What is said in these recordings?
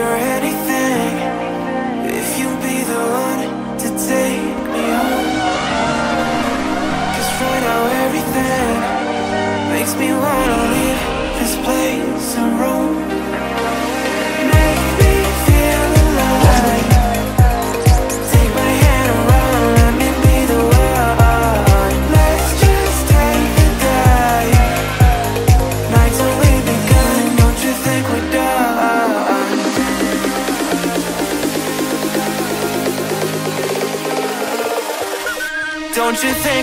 or anything if you'd be the one to take me home. 'Cause right now everything makes me wanna leave this place and roam. Make me feel alive. Take my hand and run, let me be the one. Let's just take a dive. Nights only begun, don't you think we're done? Don't you think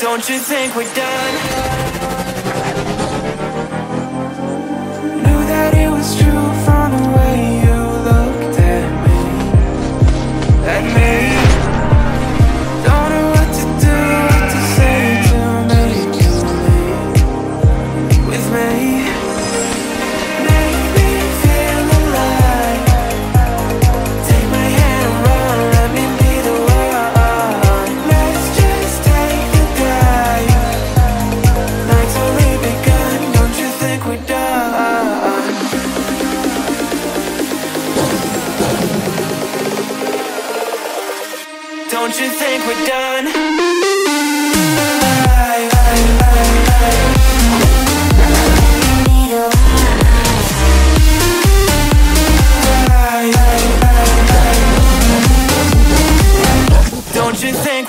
Don't you think we're done? Knew that it was true from the way you looked at me. Don't know what to do, what to say to make you leave with me. Make me feel alive. Take my hand and run, let me be the one. Let's just take the dive. Don't you think we're done? Don't you think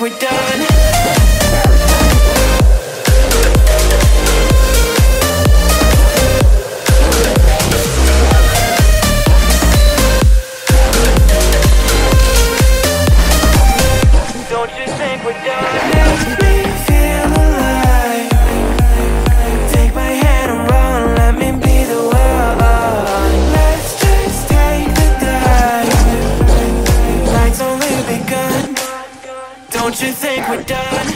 we're done?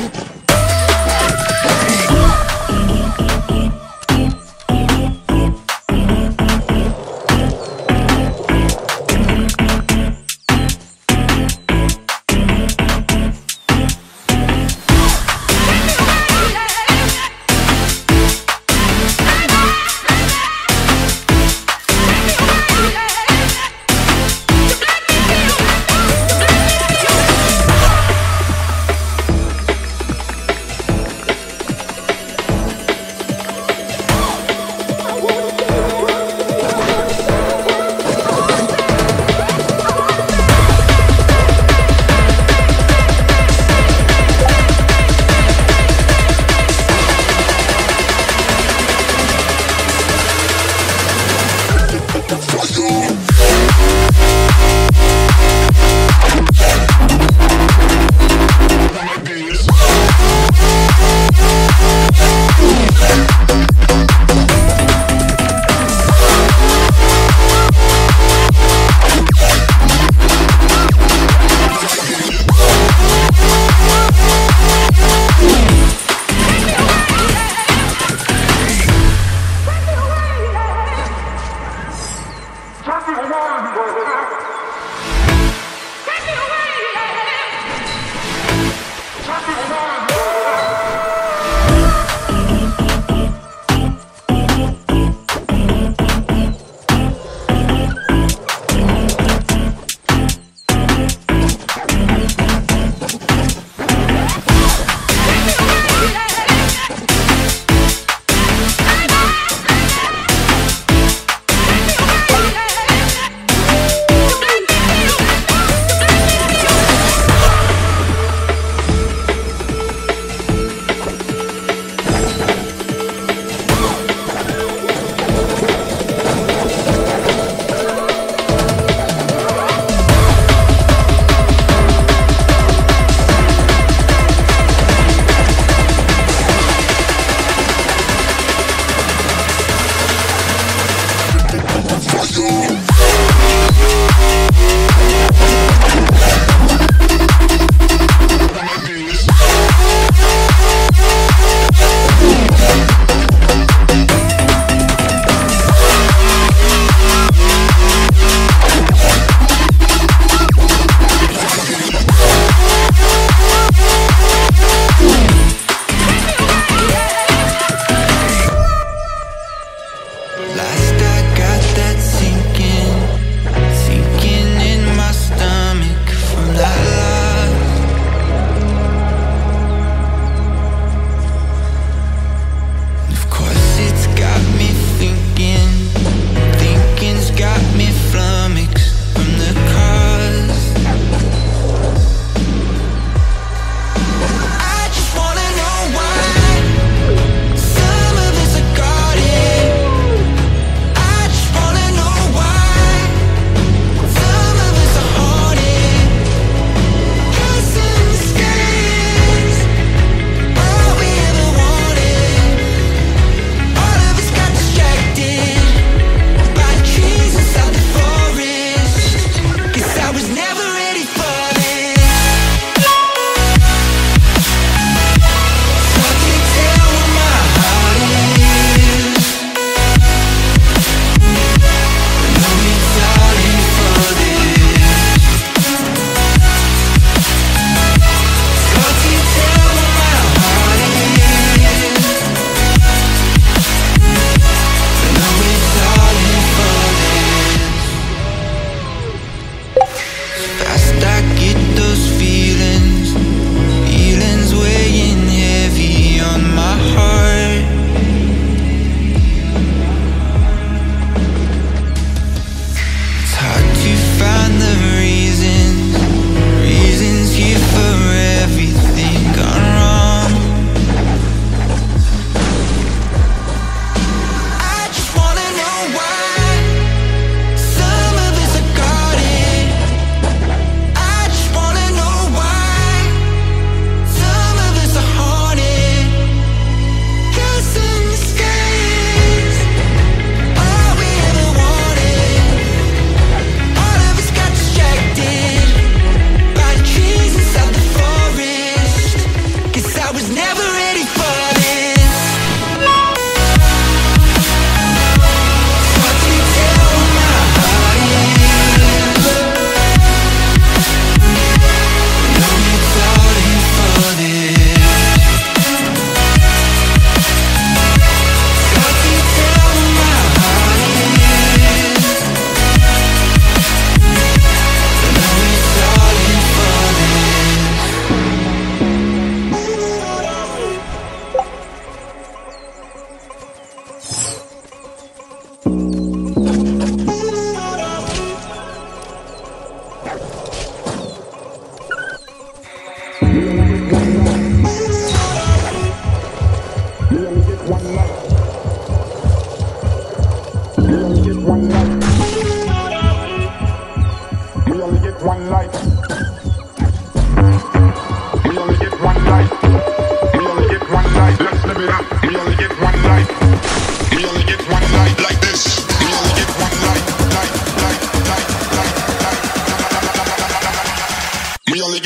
We only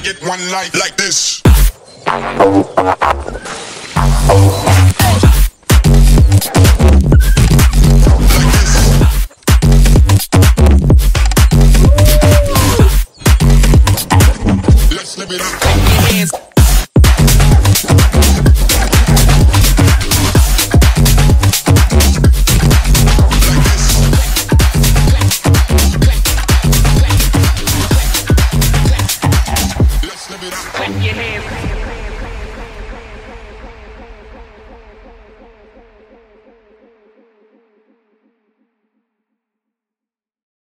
get one life like this.